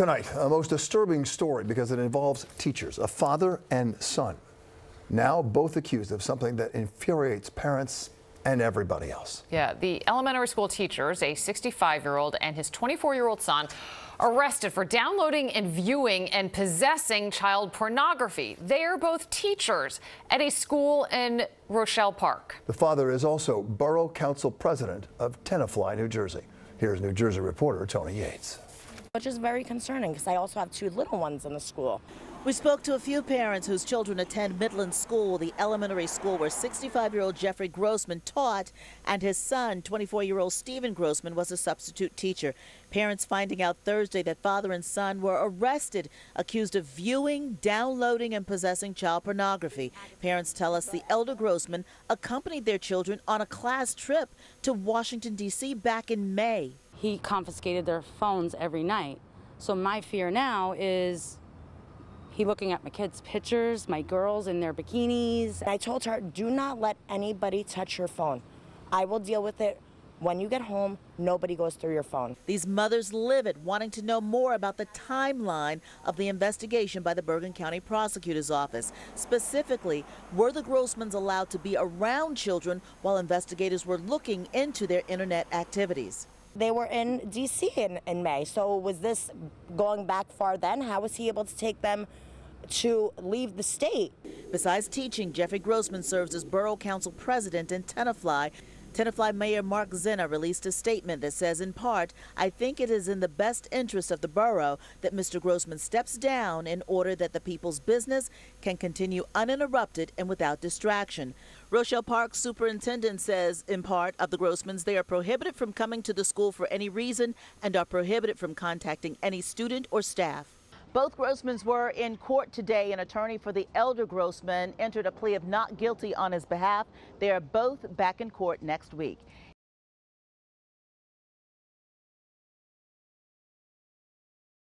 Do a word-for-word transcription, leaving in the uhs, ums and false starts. Tonight, a most disturbing story because it involves teachers, a father and son, now both accused of something that infuriates parents and everybody else. Yeah, the elementary school teachers, a sixty-five-year-old and his twenty-four-year-old son, arrested for downloading and viewing and possessing child pornography. They are both teachers at a school in Rochelle Park. The father is also Borough Council President of Tenafly, New Jersey. Here's New Jersey reporter Toni Yates. Which is very concerning because I also have two little ones in the school. We spoke to a few parents whose children attend Midland School, the elementary school where sixty-five-year-old Jeffrey Grossman taught and his son, twenty-four-year-old Stephen Grossman, was a substitute teacher. Parents finding out Thursday that father and son were arrested, accused of viewing, downloading, and possessing child pornography. Parents tell us the elder Grossman accompanied their children on a class trip to Washington, D C back in May. He confiscated their phones every night. So my fear now is he looking at my kids' pictures, my girls in their bikinis. I told her, do not let anybody touch your phone. I will deal with it. When you get home, nobody goes through your phone. These mothers live it, wanting to know more about the timeline of the investigation by the Bergen County Prosecutor's Office. Specifically, were the Grossmans allowed to be around children while investigators were looking into their internet activities? They were in D C in, in May, so was this going back far then? How was he able to take them to leave the state? Besides teaching, Jeffrey Grossman serves as Borough Council President in Tenafly. Tenafly Mayor Mark Zena released a statement that says, in part, I think it is in the best interest of the borough that Mister Grossman steps down in order that the people's business can continue uninterrupted and without distraction. Rochelle Park superintendent says, in part, of the Grossmans, they are prohibited from coming to the school for any reason and are prohibited from contacting any student or staff. Both Grossmans were in court today. An attorney for the elder Grossman entered a plea of not guilty on his behalf. They are both back in court next week.